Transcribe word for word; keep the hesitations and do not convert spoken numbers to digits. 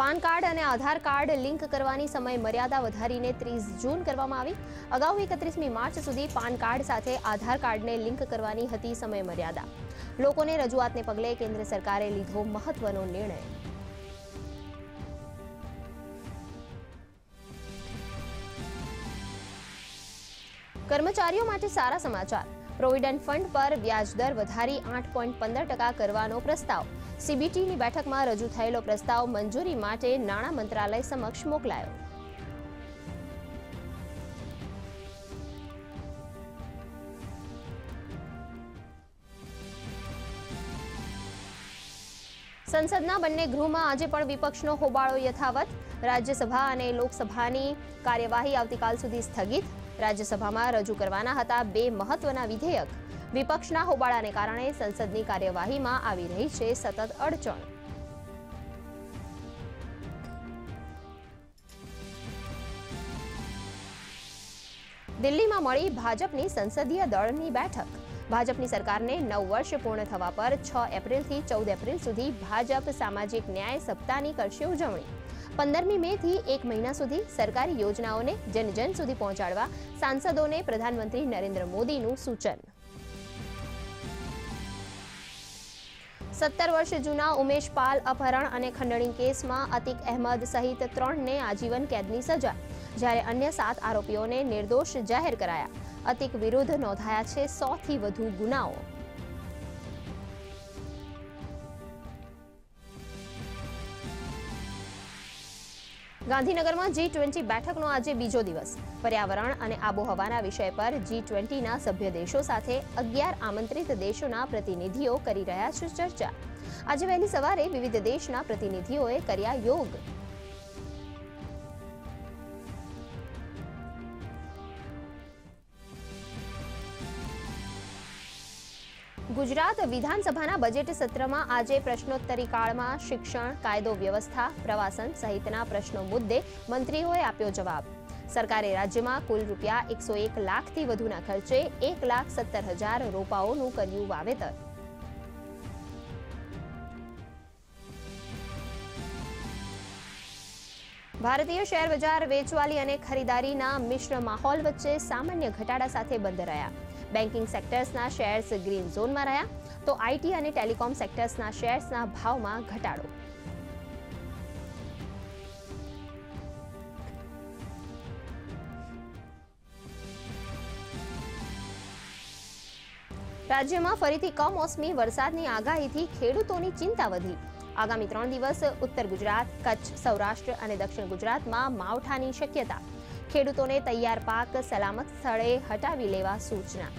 PAN card અને આધાર card link કરવાની સમય મર્યાદા વધારીને ત્રીસ જૂન કરવામાં આવી। અગાઉ એકત્રીસમી માર્ચ સુધી પાન કાર્ડ સાથે આધાર કાર્ડને લિંક કરવાની હતી સમય મર્યાદા। લોકોને રજૂઆતને પગલે કેન્દ્ર સરકારે લીધો મહત્વનો નિર્ણય। કર્મચારીઓ માટે સારા સમાચાર। પ્રોવિડન્ટ ફંડ પર વ્યાજ દર વધારી આઠ પોઈન્ટ પંદર ટકા કરવાનો પ્રસ્તાવ। સીબીટીની બેઠકમાં રજૂ થયેલો પ્રસ્તાવ મંજૂરી માટે નાણાં મંત્રાલય સમક્ષ મોકલાયો। સંસદના બંને ગૃહમાં આજે પણ વિપક્ષનો હોબાળો યથાવત। રાજ્યસભા અને લોકસભાની કાર્યવાહી આવતીકાલ સુધી સ્થગિત। राज्यसभामां रजू करवाना हता बे महत्वना विधेयक। विपक्षना होबाळाने कारणे संसदनी कार्यवाहीमां आवी रही छे सतत अडचण। दिल्हीमां मळी भाजपनी संसदीय दळनी बैठक। भाजपनी सरकारने नव वर्ष पूर्ण थवा पर छ एप्रिलथी चौद एप्रिल सुधी भाजप सामाजिक न्याय सप्ताहनी करशे उजवणी। पंदरमी मे थी एक महीना सुधी सरकारी योजनाओने जन जन सुधी पहुंचाड़वा सांसदोने प्रधानमंत्री नरेन्द्र मोदीनुं सूचन। सत्तर वर्ष जूना उमेश पाल अपहरण अने खंडणी केस में अतीक अहमद सहित त्रण ने आजीवन कैदनी सजा, ज्यारे अन्य सात आरोपीओने निर्दोष जाहिर कराया। अतीक विरुद्ध नोंधाया छे सौ थी वधु गुनाओ। गांधीनगर में जी ट्वेंटी बैठक नो आज बीजो दिवस। पर्यावरण और आबोहवाना विषय पर जी ट्वेंटी सभ्य देशों साथे अगियार आमंत्रित देशों प्रतिनिधिओ करी रह्या छे चर्चा। आज वहेली सवारे विविध देश प्रतिनिधिओए कर्या योग। गुजरात विधानसभाना बजेट सत्रमा आजे प्रश्नोत्तरी काळमां शिक्षण, कायदो व्यवस्था, प्रवासन सहितना प्रश्नों मुद्दे मंत्रीओए आप्यो जवाब। सरकारे राज्यमां कुल रूपिया एक सौ एक लाख थी वधुना खर्चे एक लाख सत्तर हजार रोपाओनुं कर्युं वावेतर। भारतीय शेर बजार वेचवाली अने खरीदारीना मिश्र माहोल वच्चे सामान्य घटाड़ा साथे बंद रह्या। बैंकिंग सेक्टर्सना शेर्स ग्रीन झोन में रह्या, तो आईटी और टेलिकॉम सेक्टर्सना शेर्सना भाव में घटाडो। राज्य में फरीथी कमोसमी वरसादनी आगाहीथी खेडूतोनी चिंता वधी। आगामी त्रण दिवस उत्तर गुजरात, कच्छ, सौराष्ट्र और दक्षिण गुजरात में मावठानी शक्यता। ખેડૂતોને તૈયાર પાક સલામત સ્થળે હટાવી લેવા સૂચના।